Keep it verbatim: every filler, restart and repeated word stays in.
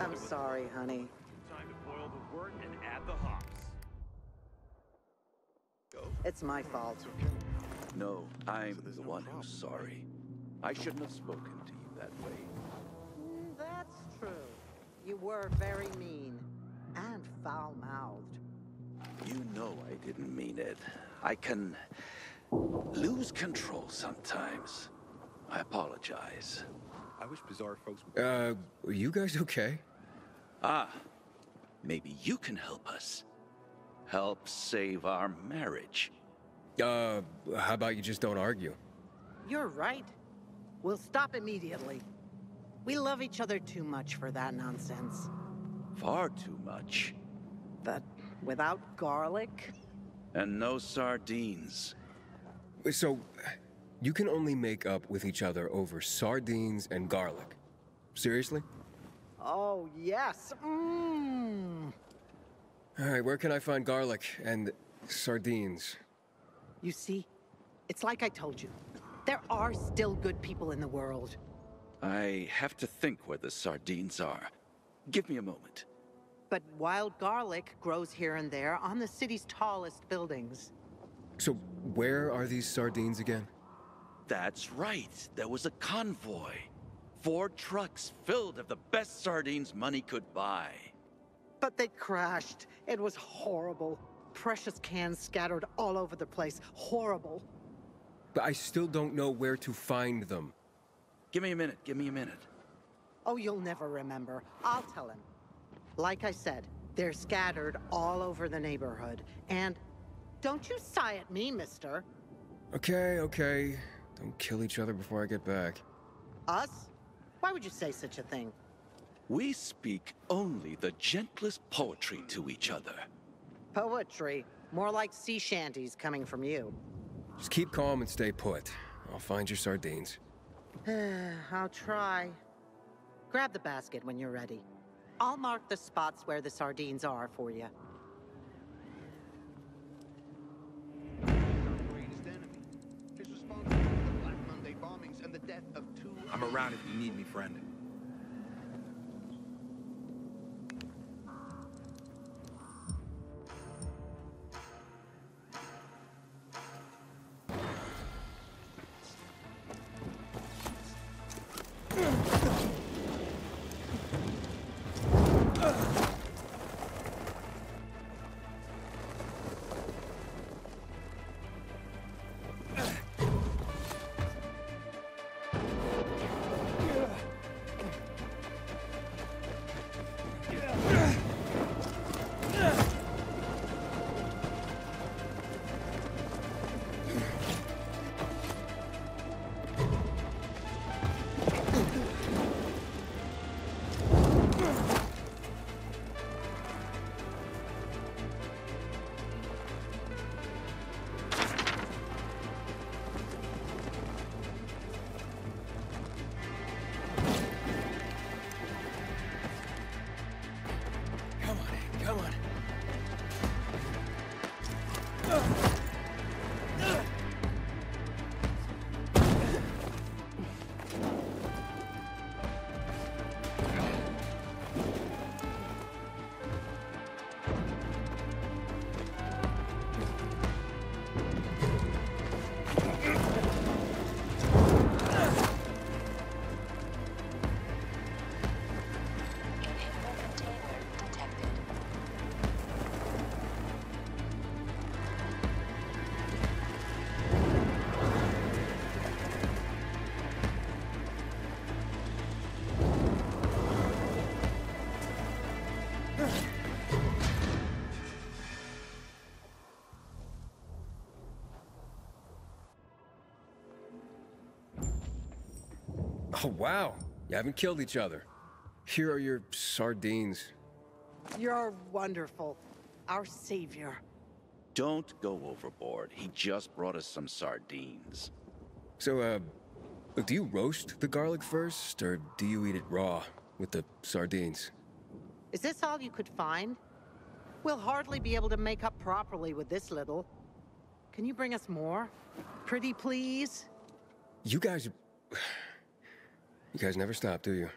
I'm sorry, honey. Time to boil the wort and add the hops. It's my fault. No, I'm the one who's sorry. I shouldn't have spoken to you that way. Mm, that's true. You were very mean. And foul-mouthed. You know I didn't mean it. I can lose control sometimes. I apologize. I wish bizarre folks would... Uh, are you guys okay? Ah, maybe you can help us. Help save our marriage. Uh, how about you just don't argue? You're right. We'll stop immediately. We love each other too much for that nonsense. Far too much. But without garlic? And no sardines. So, you can only make up with each other over sardines and garlic. Seriously? Oh, yes. Mmm. All right, where can I find garlic and sardines? You see, it's like I told you. There are still good people in the world. I have to think where the sardines are. Give me a moment. But wild garlic grows here and there on the city's tallest buildings. So where are these sardines again? That's right. There was a convoy. Four trucks filled of the best sardines money could buy. But they crashed. It was horrible. Precious cans scattered all over the place. Horrible. But I still don't know where to find them. Give me a minute. Give me a minute. Oh, you'll never remember. I'll tell him. Like I said, they're scattered all over the neighborhood. And don't you sigh at me, mister. Okay, okay. Don't kill each other before I get back. Us? Why would you say such a thing? We speak only the gentlest poetry to each other. Poetry? More like sea shanties coming from you. Just keep calm and stay put. I'll find your sardines. I'll try. Grab the basket when you're ready. I'll mark the spots where the sardines are for you. I'm around if you need me, friend. Oh, wow. You haven't killed each other. Here are your sardines. You're wonderful. Our savior. Don't go overboard. He just brought us some sardines. So, uh, do you roast the garlic first, or do you eat it raw with the sardines? Is this all you could find? We'll hardly be able to make up properly with this little. Can you bring us more? Pretty please? You guys... You guys never stop, do you?